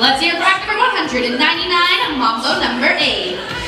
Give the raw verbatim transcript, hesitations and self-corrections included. Let's hear it back for one hundred ninety-nine, Mambo number eight.